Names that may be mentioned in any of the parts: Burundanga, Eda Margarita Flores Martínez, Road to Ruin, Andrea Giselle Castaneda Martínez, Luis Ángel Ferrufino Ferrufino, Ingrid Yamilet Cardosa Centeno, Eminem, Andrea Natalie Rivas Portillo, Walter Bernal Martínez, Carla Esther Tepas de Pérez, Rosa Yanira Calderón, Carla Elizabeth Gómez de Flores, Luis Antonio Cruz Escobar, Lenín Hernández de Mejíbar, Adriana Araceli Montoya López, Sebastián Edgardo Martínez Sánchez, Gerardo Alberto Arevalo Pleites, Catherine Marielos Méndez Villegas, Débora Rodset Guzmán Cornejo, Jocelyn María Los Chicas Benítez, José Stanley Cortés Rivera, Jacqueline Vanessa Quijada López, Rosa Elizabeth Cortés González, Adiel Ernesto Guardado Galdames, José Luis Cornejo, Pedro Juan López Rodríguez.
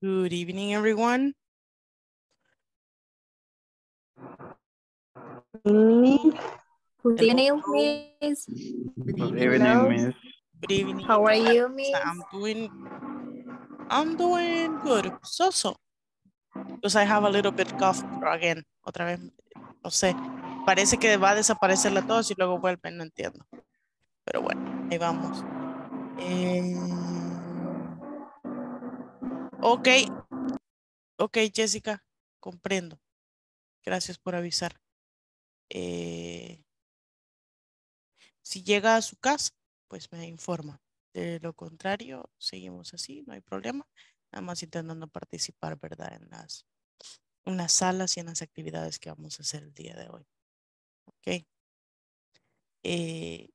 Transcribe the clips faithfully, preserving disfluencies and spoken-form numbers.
Good evening, everyone. Good evening, miss. Good evening, miss. Good evening. How are you, miss? I'm doing, I'm doing good. So, so. Because I have a little bit cough again. Otra vez, no sé. Parece que va a desaparecer la tos y luego vuelve, no entiendo. Pero bueno, ahí vamos. Eh... Ok, ok, Jessica, comprendo. Gracias por avisar. Eh, si llega a su casa, pues me informa. De lo contrario, seguimos así, no hay problema. Nada más intentando participar, ¿verdad? En las, en las salas y en las actividades que vamos a hacer el día de hoy. Ok. Eh,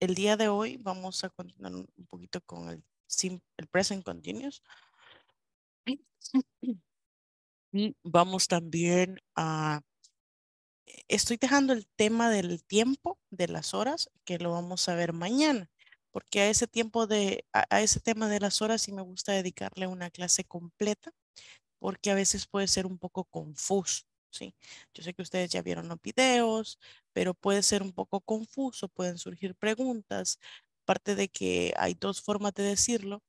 el día de hoy vamos a continuar un poquito con el, el present continuous. Y vamos también a, estoy dejando el tema del tiempo, de las horas, que lo vamos a ver mañana, porque a ese tiempo de, a, a ese tema de las horas sí me gusta dedicarle una clase completa, porque a veces puede ser un poco confuso, ¿sí? Yo sé que ustedes ya vieron los videos, pero puede ser un poco confuso, pueden surgir preguntas, aparte de que hay dos formas de decirlo.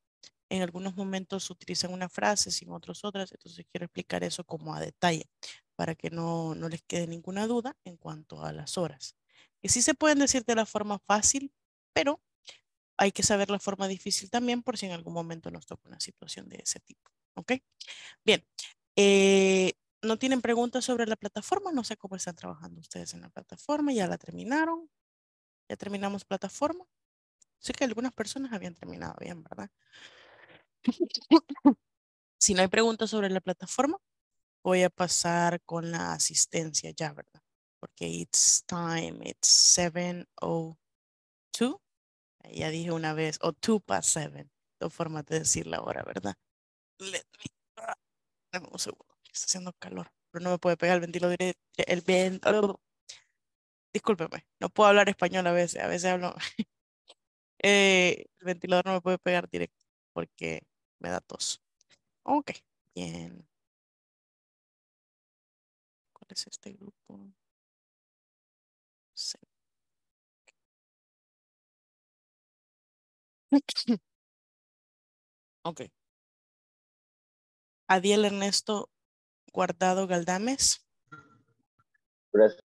En algunos momentos utilizan una frase, sin otros otras. Entonces quiero explicar eso como a detalle para que no, no les quede ninguna duda en cuanto a las horas. Y sí se pueden decir de la forma fácil, pero hay que saber la forma difícil también por si en algún momento nos toca una situación de ese tipo. ¿Ok? Bien. Eh, ¿No tienen preguntas sobre la plataforma? No sé cómo están trabajando ustedes en la plataforma. ¿Ya la terminaron? ¿Ya terminamos plataforma? Sé que algunas personas habían terminado bien, ¿verdad? Si no hay preguntas sobre la plataforma, voy a pasar con la asistencia ya, ¿verdad? Porque it's time, it's seven oh two. Ya dije una vez, o two past seven. Dos formas de decir la hora, ¿verdad? Let me, uh, dame un segundo, está haciendo calor, pero no me puede pegar el ventilador. El vent, oh, discúlpeme, no puedo hablar español a veces, a veces hablo. eh, el ventilador no me puede pegar directo porque me da tos. Ok, bien. ¿Cuál es este grupo? Sí. Ok. Adiel Ernesto Guardado Galdames. Gracias.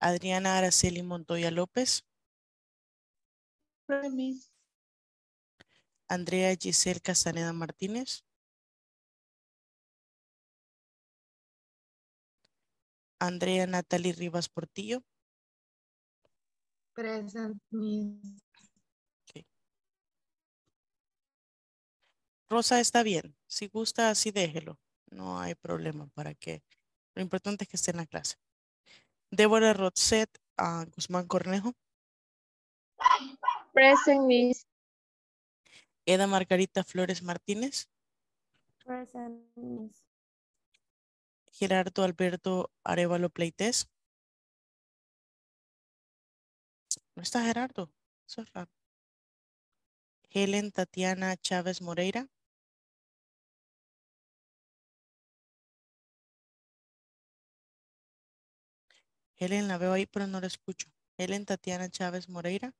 Adriana Araceli Montoya López. Gracias. Andrea Giselle Castaneda Martínez. Andrea Natalie Rivas Portillo. Present. Okay. Rosa está bien. Si gusta, así déjelo. No hay problema para que. Lo importante es que esté en la clase. Débora Rodset uh, Guzmán Cornejo. Present, miss. Eda Margarita Flores Martínez. Present. Gerardo Alberto Arevalo Pleites. No está Gerardo. Eso es raro. Helen Tatiana Chávez Moreira. Helen la veo ahí pero no la escucho. Helen Tatiana Chávez Moreira.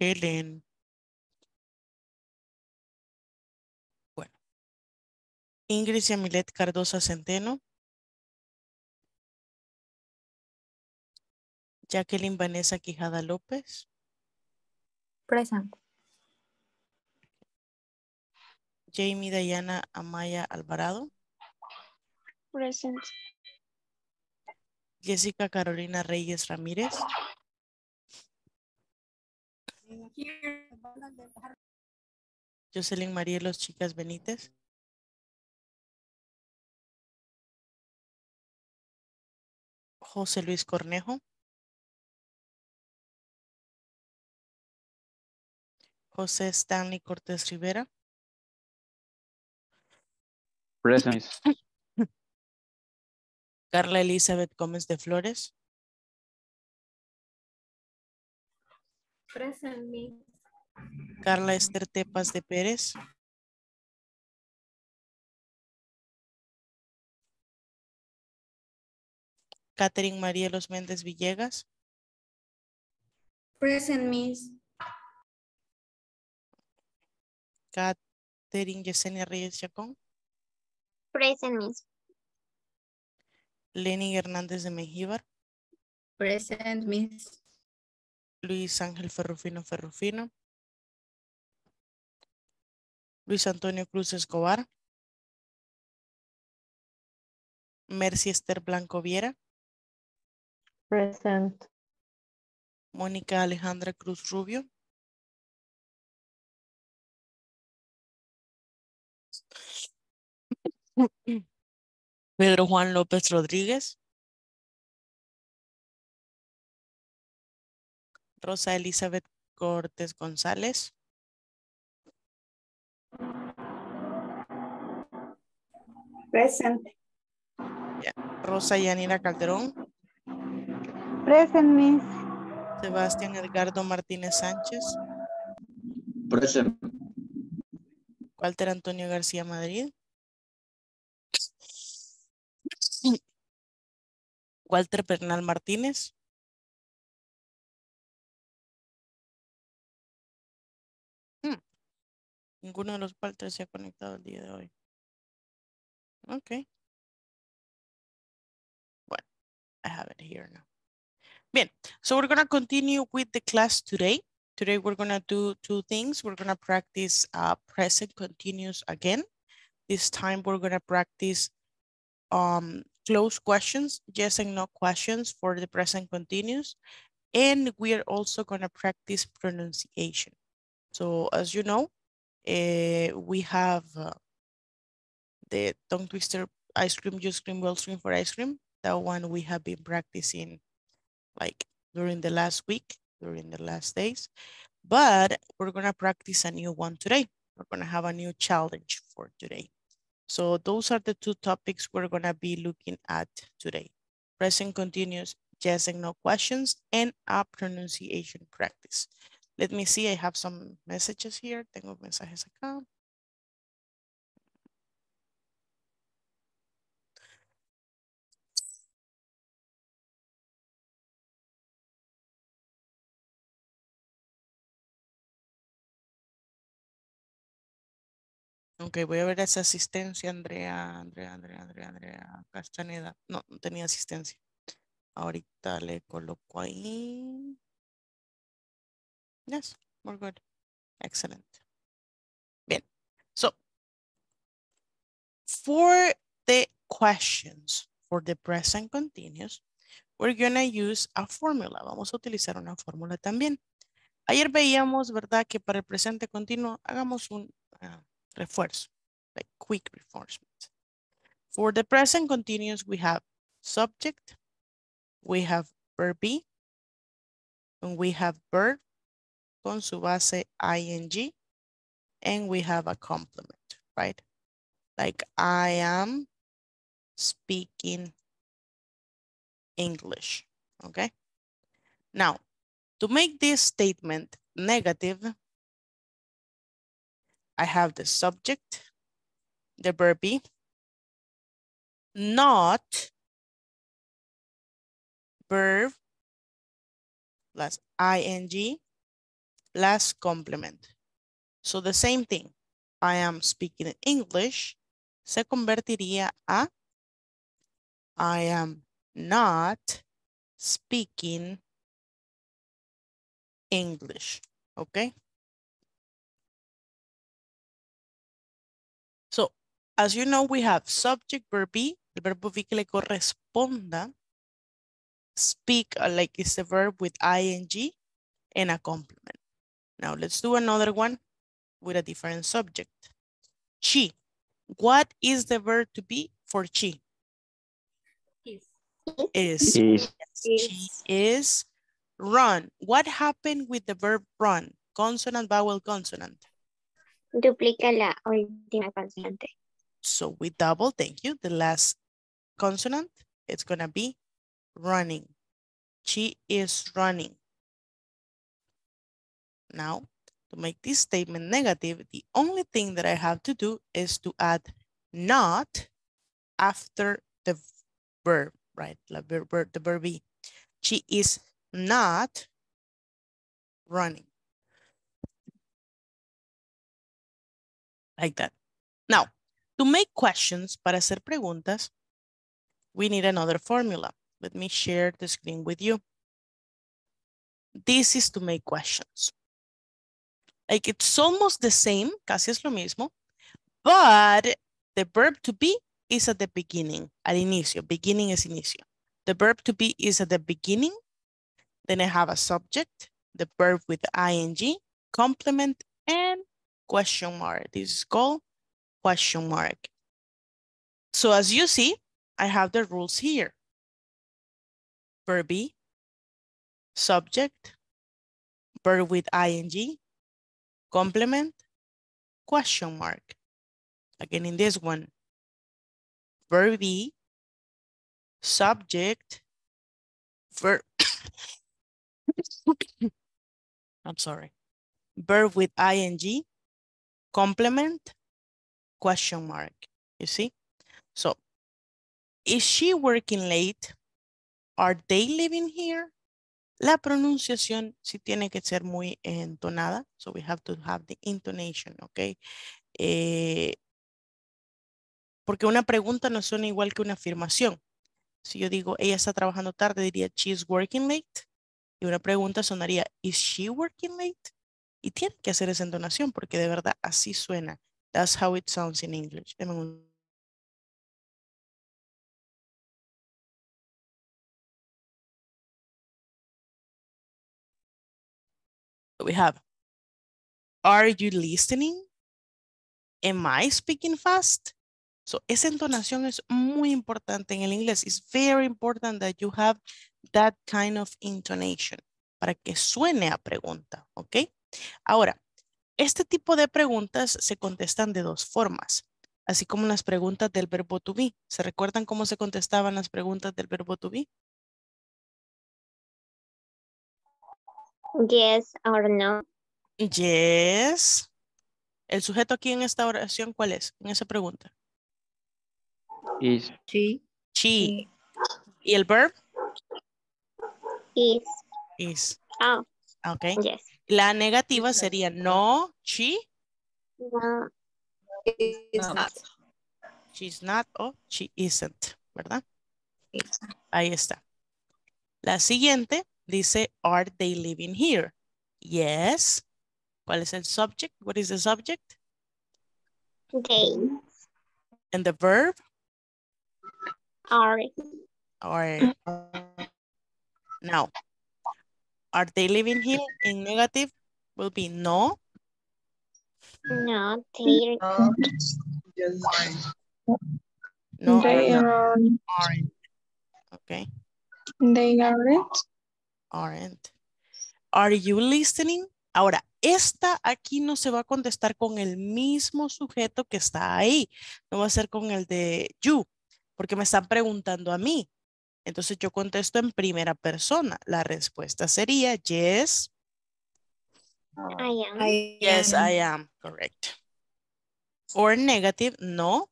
Helen. Bueno. Ingrid Yamilet Cardosa Centeno. Jacqueline Vanessa Quijada López. Present. Jamie Dayana Amaya Alvarado. Present. Jessica Carolina Reyes Ramírez. Jocelyn María Los Chicas Benítez. José Luis Cornejo. José Stanley Cortés Rivera. Present. Carla Elizabeth Gómez de Flores. Present, miss. Carla Esther Tepas de Pérez. Catherine Marielos Méndez Villegas. Present, Miss. Catherine Yesenia Reyes Chacón. Present, Miss. Lenín Hernández de Mejíbar. Present, Miss. Luis Ángel Ferrufino Ferrufino. Luis Antonio Cruz Escobar. Mercy Esther Blanco Viera. Present. Mónica Alejandra Cruz Rubio. Pedro Juan López Rodríguez. Rosa Elizabeth Cortés González. Present. Rosa Yanira Calderón. Present, Miss. Sebastián Edgardo Martínez Sánchez. Present. Walter Antonio García Madrid. Walter Bernal Martínez. Hmm. Ninguno de los Walter se ha conectado el día de hoy. Ok. Bueno, I have it here now. Bien, so we're going to continue with the class today. Today we're going to do two things. We're going to practice uh, present continuous again. This time we're going to practice um, closed questions, yes and no questions for the present continuous. And we're also going to practice pronunciation. So as you know, uh, we have uh, the tongue twister, ice cream, juice cream, well screen for ice cream. That one we have been practicing like during the last week, during the last days, but we're gonna practice a new one today. We're gonna have a new challenge for today. So those are the two topics we're gonna be looking at today. Present continuous, yes and no questions, and a pronunciation practice. Let me see, I have some messages here. Tengo mensajes acá. Ok, voy a ver esa asistencia, Andrea, Andrea, Andrea, Andrea, Andrea Castaneda. No, no tenía asistencia. Ahorita le coloco ahí. Yes, we're good. Excellent. Bien. So, for the questions for the present continuous, we're going to use a formula. Vamos a utilizar una fórmula también. Ayer veíamos, ¿verdad?, que para el presente continuo hagamos un... Uh, refuerzo, like quick reinforcement. For the present continuous, we have subject, we have verb be, and we have verb con su base ing, and we have a complement, right? Like I am speaking English, okay? Now, to make this statement negative, I have the subject, the verb be, not, verb, plus ing, plus complement. So the same thing, I am speaking English, se convertiría a, I am not speaking English, okay? So, as you know, we have subject, verb be, el verbo be que le corresponda, speak, like it's the verb with ing, and a complement. Now, let's do another one with a different subject. She. What is the verb to be for she? Is. Is. Is. She is. Run. What happened with the verb run? Consonant, vowel, consonant. Duplica la última consonante. So we double, thank you. The last consonant, it's going to be running. She is running. Now, To make this statement negative, the only thing that I have to do is to add not after the verb, right? The verb, the verb be. She is not running. Like that. Now, to make questions, para hacer preguntas, we need another formula. Let me share the screen with you. This is to make questions. Like it's almost the same, casi es lo mismo, but the verb to be is at the beginning, al inicio, beginning es inicio. The verb to be is at the beginning, then I have a subject, the verb with ing, complement, and question mark. This is called question mark. So as you see, I have the rules here. Verb be, subject, verb with ing, complement, question mark. Again, in this one, verb be, subject, verb, I'm sorry, verb with ing, complement, question mark, you see? So, is she working late? Are they living here? La pronunciación sí tiene que ser muy entonada. So we have to have the intonation, ¿ok? Eh, porque una pregunta no suena igual que una afirmación. Si yo digo, ella está trabajando tarde, diría, she is working late. Y una pregunta sonaría, is she working late? Y tiene que hacer esa entonación porque de verdad así suena. That's how it sounds in English. We have, are you listening? Am I speaking fast? So, esa entonación es muy importante en el inglés. It's very important that you have that kind of intonation para que suene a pregunta, ¿ok? Ahora, este tipo de preguntas se contestan de dos formas, así como las preguntas del verbo to be. ¿Se recuerdan cómo se contestaban las preguntas del verbo to be? Yes or no. Yes. El sujeto aquí en esta oración, ¿cuál es? En esa pregunta. Is. She. She. ¿Y el verb? Is. Is. Oh. Ok. Yes. La negativa sería no, she. No. She's not. She's not o she isn't, ¿verdad? Is. Ahí está. La siguiente. Dice, are they living here? Yes. ¿Cuál es el subject? What is the subject? They. And the verb? Are. Are. Now, are they living here in negative will be no. No, they are not. No, they are aren't. Okay. They aren't. Aren't. Are you listening? Ahora, esta aquí no se va a contestar con el mismo sujeto que está ahí. No va a ser con el de you, porque me están preguntando a mí. Entonces yo contesto en primera persona. La respuesta sería yes. I am. I yes, am. I am. Correct. Or negative, no.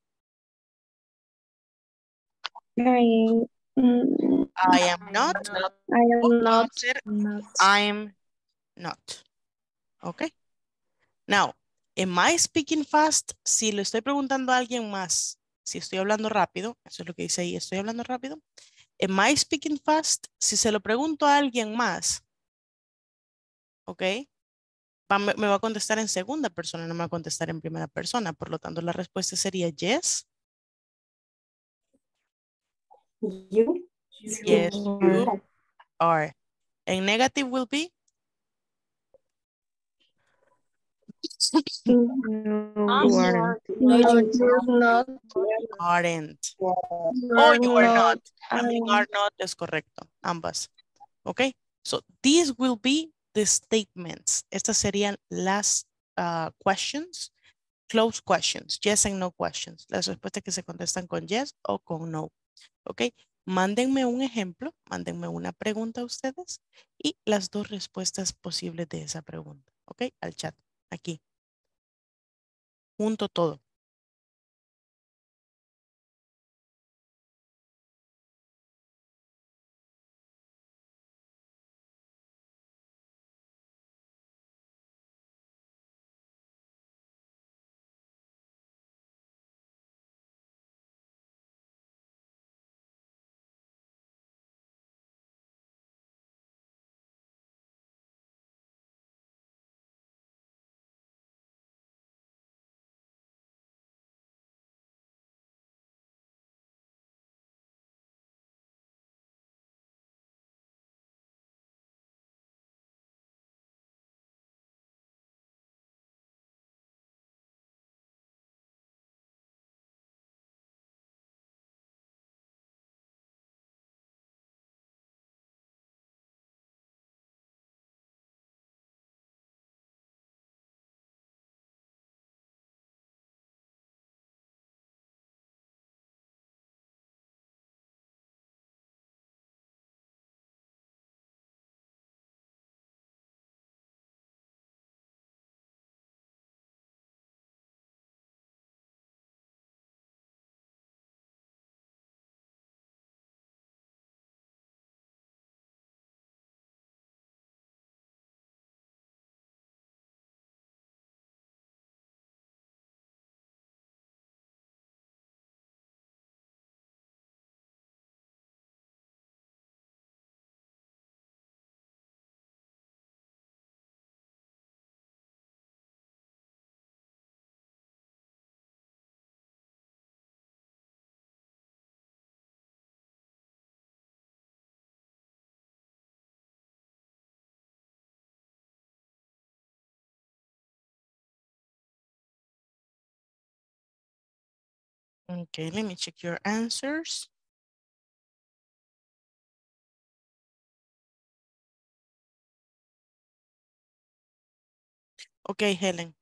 I am. I am not. I am not. I am not. Okay. Now, am I speaking fast? Si le estoy preguntando a alguien más, si estoy hablando rápido, eso es lo que dice ahí, estoy hablando rápido. Am I speaking fast? Si se lo pregunto a alguien más, okay, va, me, me va a contestar en segunda persona, no me va a contestar en primera persona. Por lo tanto, la respuesta sería yes. You. Yes, you are. And negative will be? No, you aren't. No, you are not. Aren't. Or you are not. I mean, are not es correcto. Ambas. Okay. So these will be the statements. Estas serían las uh, questions. Close questions. Yes and no questions. Las respuestas que se contestan con yes o con no. Okay. Mándenme un ejemplo, mándenme una pregunta a ustedes y las dos respuestas posibles de esa pregunta, ¿ok? Al chat. aquí. Junto todo. Okay, let me check your answers. Okay, Helen.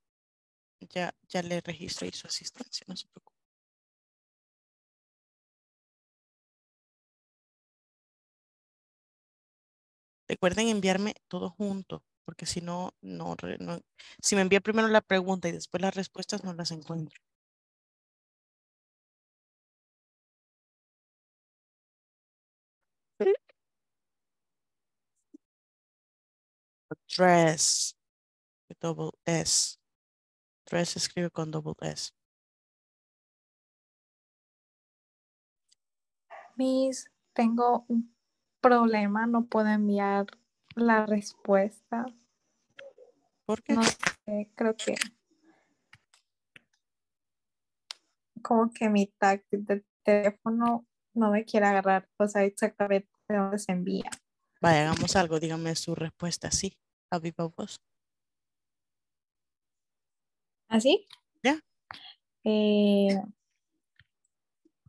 Ya, ya le registré su asistencia, no se preocupe. Recuerden enviarme todo junto, porque si no, no, no, si me envía primero la pregunta y después las respuestas no las encuentro. Dress, double S. Dress escribe con double S. Miss, tengo un problema, no puedo enviar la respuesta. ¿Por qué? No sé, creo que como que mi tag del teléfono no me quiere agarrar, o sea, exactamente de dónde se envía. Vaya, hagamos algo, dígame su respuesta, sí, a viva voz. ¿Así? Ya. Yeah. Uh,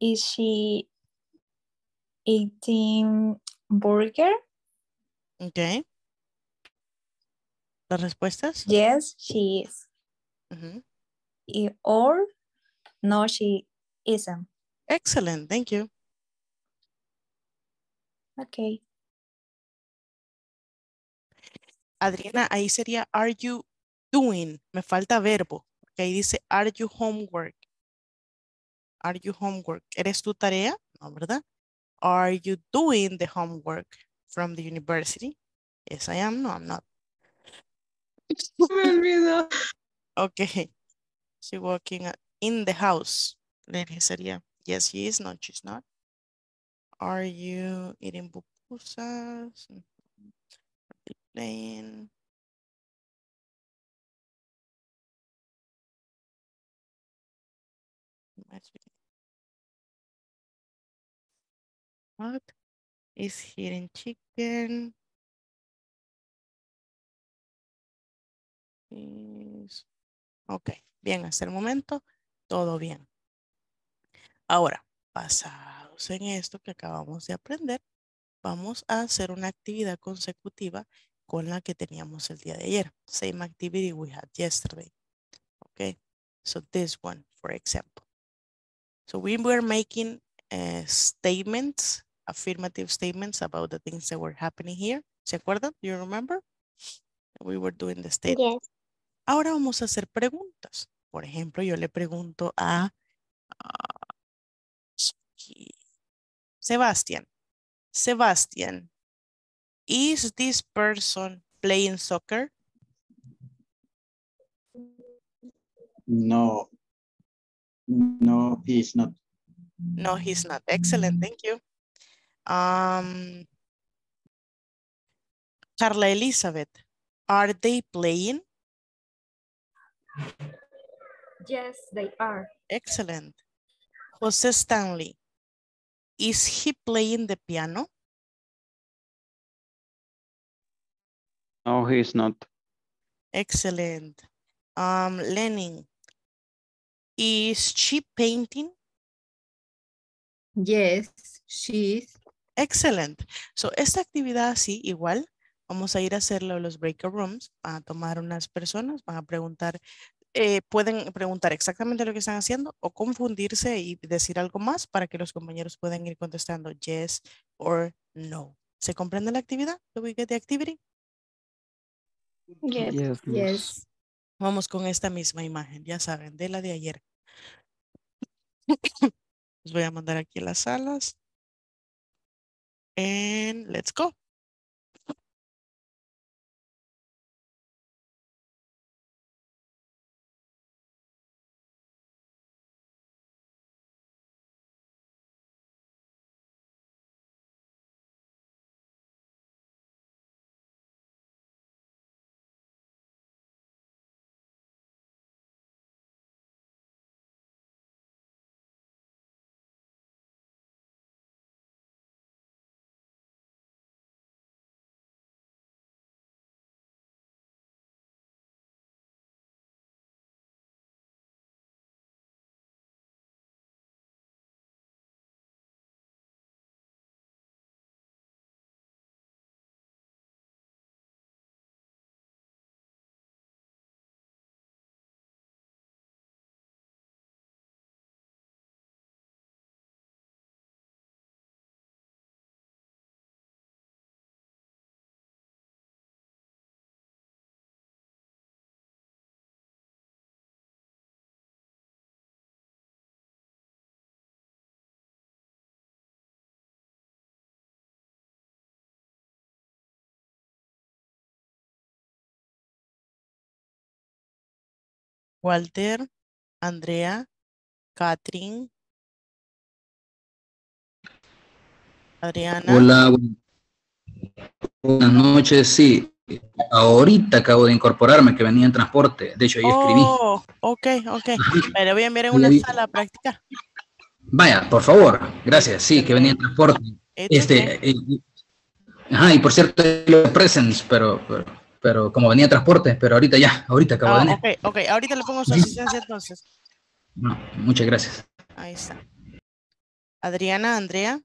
is she eating burger? Ok. ¿Las respuestas? Yes, she is. Uh-huh. Y, or, no, she isn't. Excellent, thank you. Ok. Adriana, ahí sería, are you doing? Me falta verbo, porque ahí dice, are you homework? Are you homework? ¿Eres tu tarea? No, ¿verdad? Are you doing the homework from the university? Yes, I am. No, I'm not. Me olvidó. Okay. She's walking in the house. Lady sería, yes, she is. No, she's not. Are you eating pupusas? Playing. What is hidden chicken? Is... Ok, bien, hasta el momento todo bien. Ahora, basados en esto que acabamos de aprender, vamos a hacer una actividad consecutiva con la que teníamos el día de ayer. Same activity we had yesterday. Okay. So this one, for example. So we were making uh, statements, affirmative statements about the things that were happening here. ¿Se acuerdan? Do you remember? We were doing the statement. Yes. Ahora vamos a hacer preguntas. Por ejemplo, yo le pregunto a, a Sebastián. Sebastián, ¿is this person playing soccer? No. No, he's not. No, he's not. Excellent, thank you. Um, Carla Elizabeth, are they playing? Yes, they are. Excellent. José Stanley, is he playing the piano? No, he's not. Excellent. Um, Lenin, is she painting? Yes, she is. Excellent. So, esta actividad así, igual, vamos a ir a hacerlo en los breakout rooms, van a tomar unas personas, van a preguntar, eh, pueden preguntar exactamente lo que están haciendo o confundirse y decir algo más para que los compañeros puedan ir contestando yes or no. ¿Se comprende la actividad? ¿Do we get the activity? Yes. Yes. Yes. Vamos con esta misma imagen, ya saben, de la de ayer. Les voy a mandar aquí las salas. And let's go. Walter, Andrea, Catherine, Adriana. Hola, buenas noches, sí. Ahorita acabo de incorporararme, que venía en transporte. De hecho, ahí escribí. Oh, ok, ok. Pero voy a enviar en una sala práctica. Vaya, por favor. Gracias, sí, que venía en transporte. Este, eh, ajá, y por cierto, los presents, pero... pero pero como venía transporte, pero ahorita ya, ahorita acabo ah, de venir. Ok, ok, ahorita le pongo su asistencia entonces. No, muchas gracias. Ahí está. Adriana, Andrea.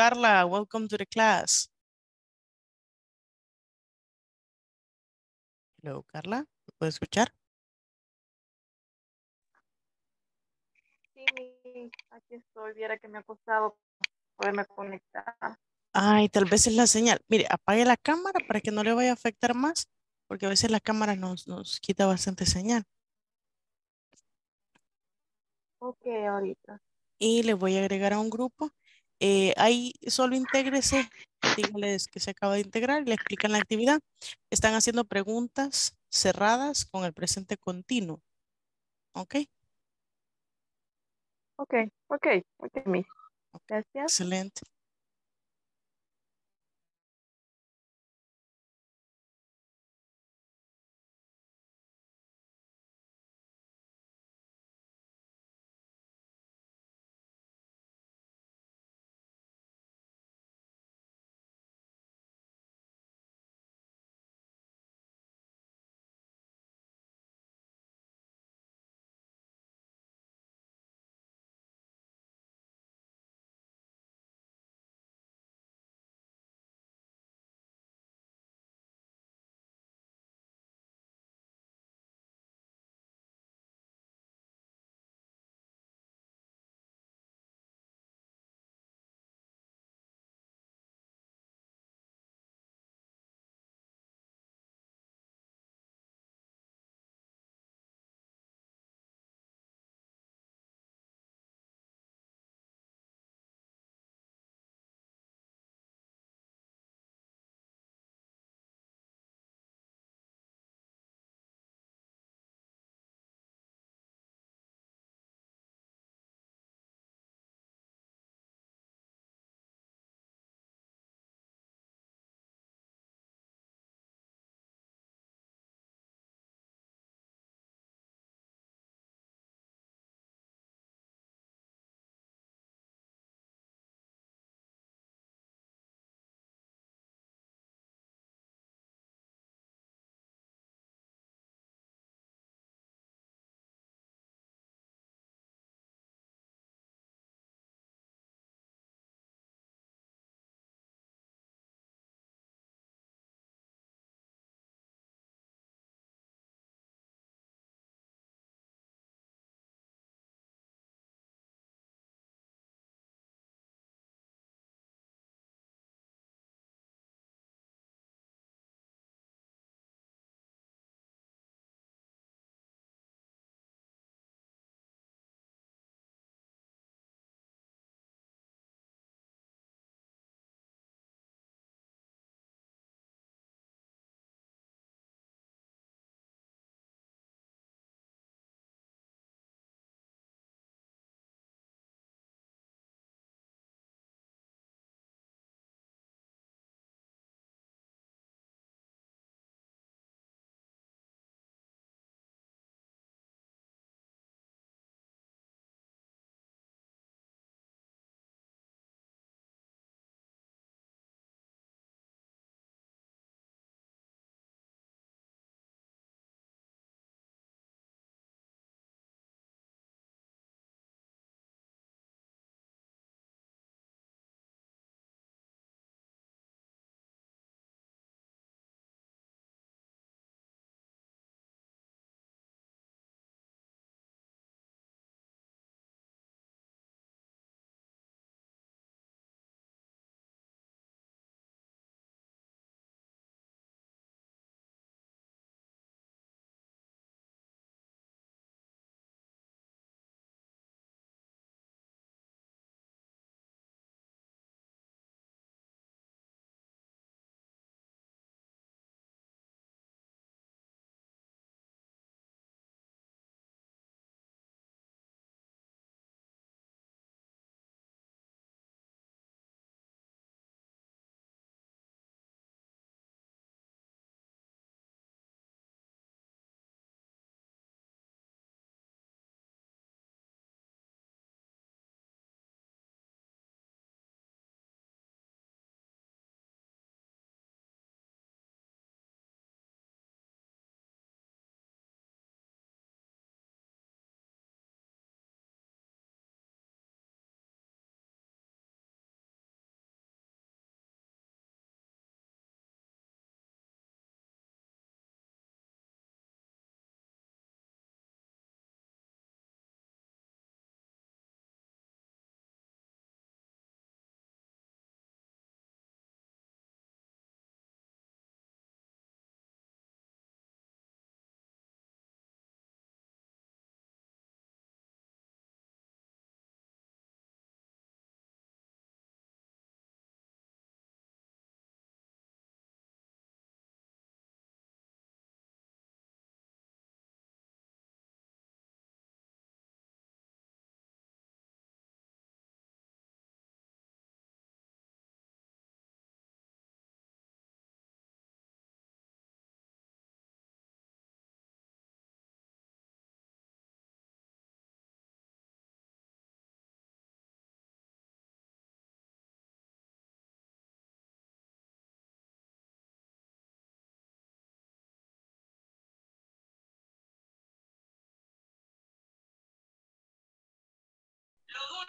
Carla, welcome to the class. Hello, Carla, ¿me puedes escuchar? Sí, aquí estoy, viera que me ha costado poderme conectar. Ay, tal vez es la señal. Mire, apague la cámara para que no le vaya a afectar más, porque a veces la cámara nos, nos quita bastante señal. Ok, ahorita. Y le voy a agregar a un grupo. Eh, ahí solo intégrese, díganles que se acaba de integrar, le explican la actividad. Están haciendo preguntas cerradas con el presente continuo. Ok. Ok, ok, ok. Gracias. Excelente.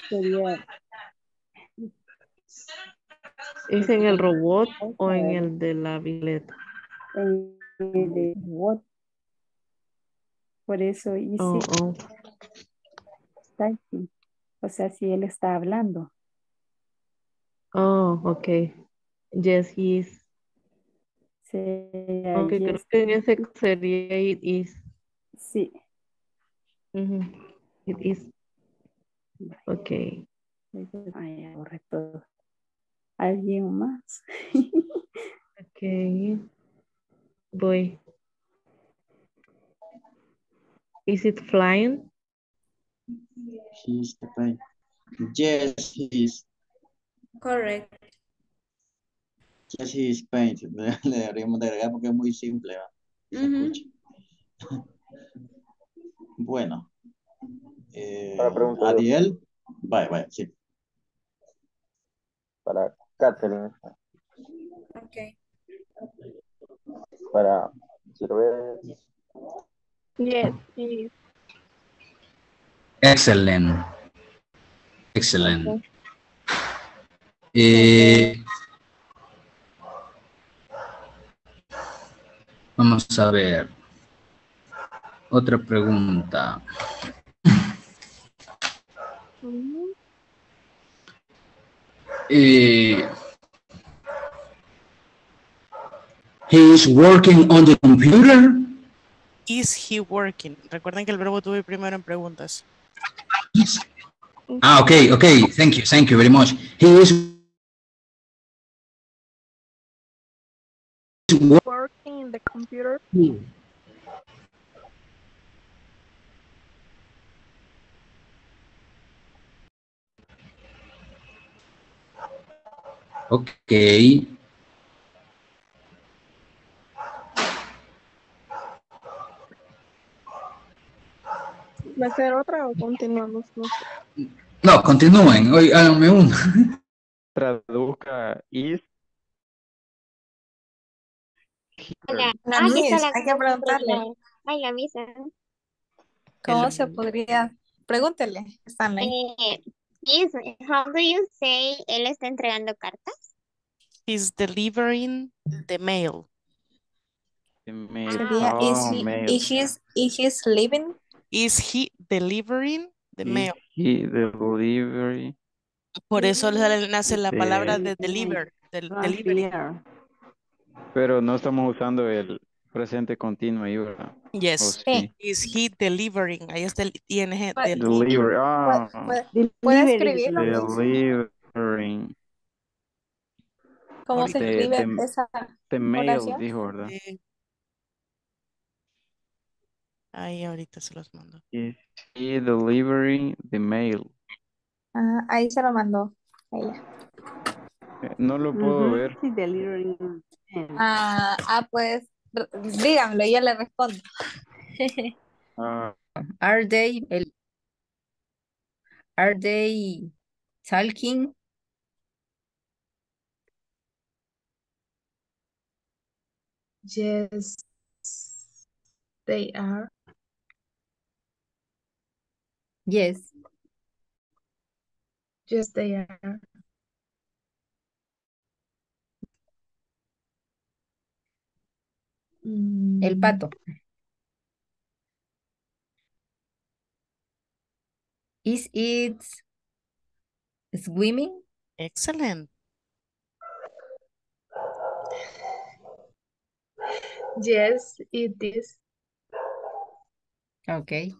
sería, ¿es en el robot o en el de la bicicleta? En el de robot. Por eso hice oh, oh. typing. O sea, si él está hablando. Oh, ok. Yes, he is. Sería okay, yes. Creo que en ese sería it is. Sí. Mm-hmm. It is. Ok. Ay, borré todo. ¿Alguien más? Ok. Voy. Is it flying? He's flying. Yes, he is. Correct. Yes, he is paint. Le deberíamos de agregar porque es muy simple. Uh-huh. Bueno. Eh, Adiel. Vaya, vaya, sí. Para Catherine. Ok. Para Cervera. Yes, yes. Excellent. Excellent. Okay. Eh, vamos a ver. Otra pregunta. Eh, he is working on the computer. Is he working? Recuerden que el verbo tuve primero en preguntas. Ah, ok, ok. Thank you, thank you very much. He is working in the computer. Hmm. Okay. ¿Va a ser otra o continuamos? No, continúen. Hoy háganme uno. Traduzca is. Hola. La misa, la hay que preguntarle. Ay, la misa. ¿Cómo el, se podría? Pregúntele. Eh, is, how do you say él está entregando cartas? He's delivering the mail. The mail. Ah, oh, is he, mail. Is he, is he leaving? Is he delivering the is mail? He delivery. Por eso nace la palabra de deliver. Del, delivery. Pero no estamos usando el presente continuo ahí, ¿verdad? Yes. Oh, sí. Is he delivering? Ahí está el I N G. Del deliver. Ah. Puede, puede escribirlo. Delivering. ¿Cómo se escribe the, the, esa the mail, oración? Dijo, ¿verdad? Sí. Ahí ahorita se los mando. Is he delivering the mail? Ah, ahí se lo mandó. Ella. No lo puedo uh-huh. ver. Delivering. Ah, ah, pues díganlo, yo le respondo. uh, are they are they talking? Yes, they are. Yes. Yes, they are. El pato. Is it swimming? Excellent. Yes, it is. Okay.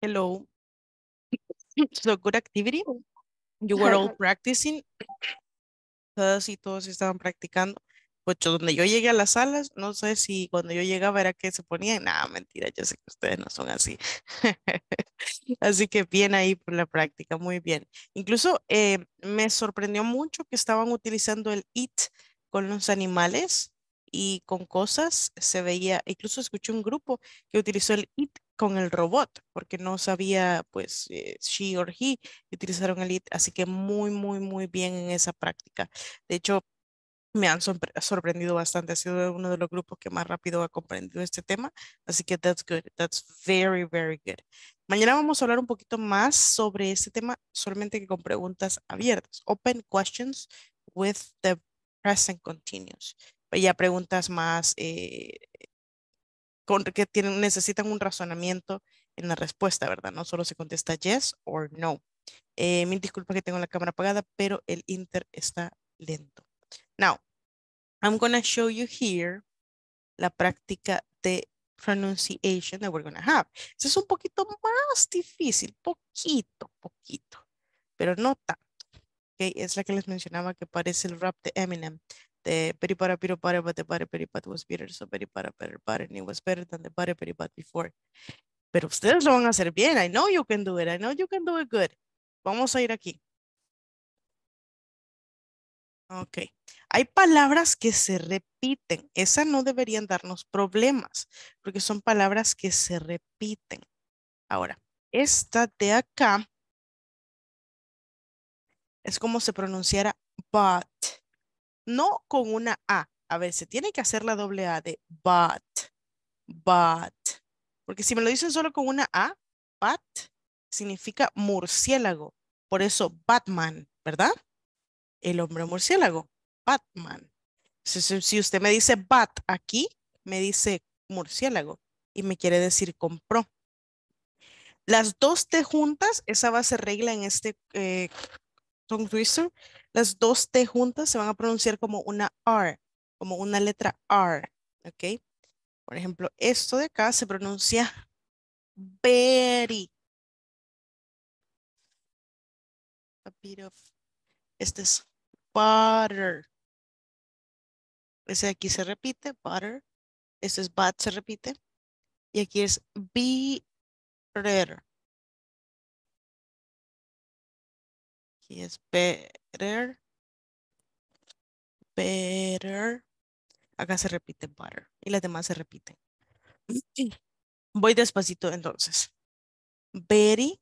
Hello. So good activity. You were all practicing. Todas y todos estaban practicando. Pues yo, donde yo llegué a las salas, no sé si cuando yo llegaba era que se ponían. Nada, mentira, yo sé que ustedes no son así. Así que bien ahí por la práctica, muy bien. Incluso eh, me sorprendió mucho que estaban utilizando el it con los animales y con cosas. Se veía, incluso escuché un grupo que utilizó el it con el robot, porque no sabía, pues, eh, she or he, utilizaron el it, así que muy, muy, muy bien en esa práctica. De hecho, me han sorprendido bastante, ha sido uno de los grupos que más rápido ha comprendido este tema, así que that's good, that's very, very good. Mañana vamos a hablar un poquito más sobre este tema, solamente que con preguntas abiertas, open questions with the present continuous, ya preguntas más eh, con, que tienen, necesitan un razonamiento en la respuesta, ¿verdad? No solo se contesta yes or no. Eh, mil disculpas que tengo la cámara apagada, pero el inter está lento. Now, I'm going to show you here la práctica de pronunciation that we're going to have. Este es un poquito más difícil, poquito, poquito, pero no tanto. Okay, es la que les mencionaba que parece el rap de Eminem. The peri para piro para, but the para peri para was better, so peri para peri para, and it was better than the para peri para before. Pero ustedes lo van a hacer bien. I know you can do it. I know you can do it good. Vamos a ir aquí. Ok. Hay palabras que se repiten. Esas no deberían darnos problemas, porque son palabras que se repiten. Ahora, esta de acá es como se pronunciara but. No con una A. A ver, se tiene que hacer la doble A de but, but. Porque si me lo dicen solo con una A, but, significa murciélago. Por eso Batman, ¿verdad? El hombre murciélago, Batman. Si, si usted me dice bat aquí, me dice murciélago y me quiere decir compró. Las dos T juntas, esa va a ser regla en este... Eh, tongue twister, las dos T juntas se van a pronunciar como una R, como una letra R, ¿ok? Por ejemplo, esto de acá se pronuncia very. A bit of, este es butter. Ese de aquí se repite, butter. Este es bat, se repite. Y aquí es bitter. Aquí es better, better, acá se repite butter y las demás se repiten. Voy despacito entonces. Very,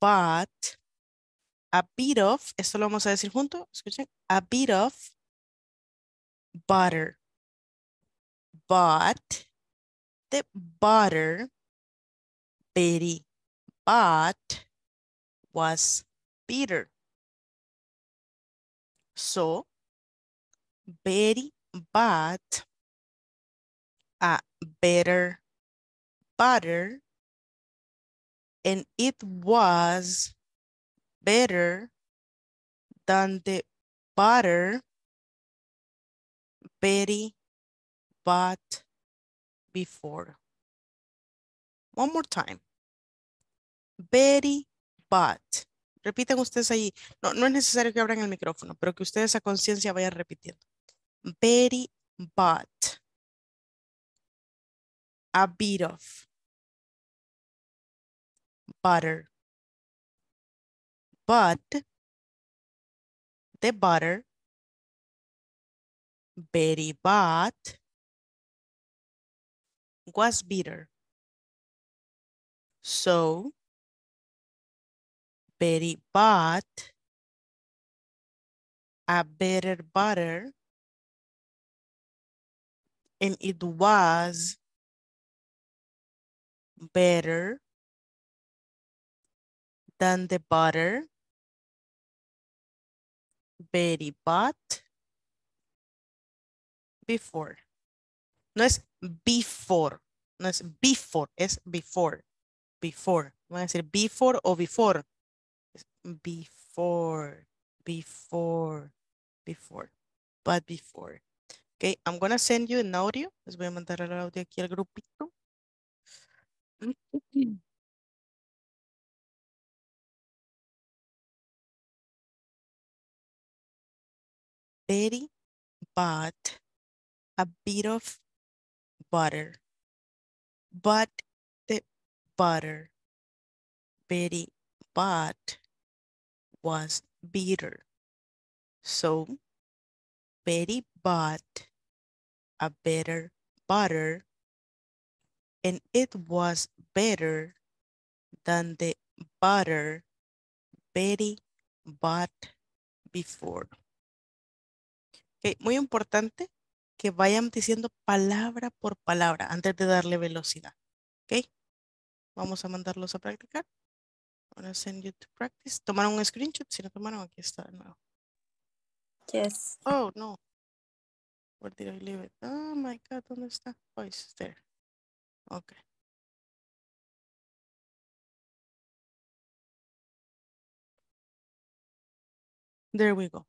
but, a bit of, esto lo vamos a decir juntos, escuchen, a bit of butter, but, the butter, very, but, was bitter. So, very bad, a better butter, and it was better than the butter very bad before. One more time. Very bad. Repitan ustedes ahí. No, no es necesario que abran el micrófono, pero que ustedes a conciencia vayan repitiendo. Very bad. A bit of. Butter. But. The butter. Very bad. Was bitter. So. Very bad, a better butter, and it was better than the butter, very bad, before. No es before, no es before, es before, before. Van a decir before o before. Before, before, before, but before. Okay, I'm going to send you an audio. Les voy a mandar el audio aquí al grupito. Betty bought a bit of butter. Bought the butter. Betty bought was bitter. So Betty bought a better butter and it was better than the butter Betty bought before. Okay, muy importante que vayan diciendo palabra por palabra antes de darle velocidad. Ok, vamos a mandarlos a practicar. I'm going to send you to practice. ¿Tomaron un screenshot? Si no tomaron, aquí está de nuevo. Yes. Oh, no. Where did I leave it? Oh, my God, ¿dónde está? Oh, it's there. Ok. There we go.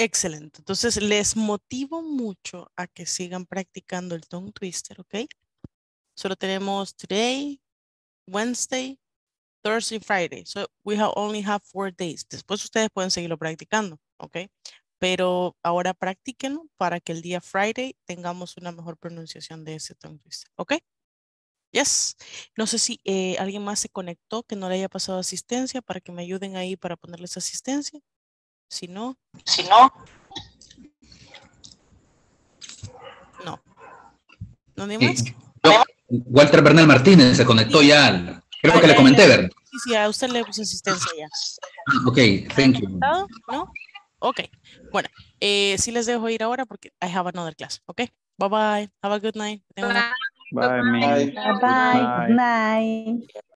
Excelente. Entonces les motivo mucho a que sigan practicando el tongue twister, ¿ok? Solo tenemos today, Wednesday, Thursday, Friday. So we have only have four days. Después ustedes pueden seguirlo practicando, ¿ok? Pero ahora practíquenlo para que el día Friday tengamos una mejor pronunciación de ese tongue twister, ¿ok? Yes. No sé si eh, alguien más se conectó que no le haya pasado asistencia para que me ayuden ahí para ponerles asistencia. Si no. Si no. No. ¿No hay más? Sí. Walter Bernal Martínez se conectó sí. ya. Creo ah, que ya, le comenté, ya. ¿Verdad? Sí, sí, a usted le puse asistencia ya. Ok, thank you. ¿No? Ok. Bueno, eh, sí les dejo ir ahora porque I have another class. Ok. Bye bye. Have a good night. Bye. Bye. Bye. Bye. Bye. Bye. Bye. Bye.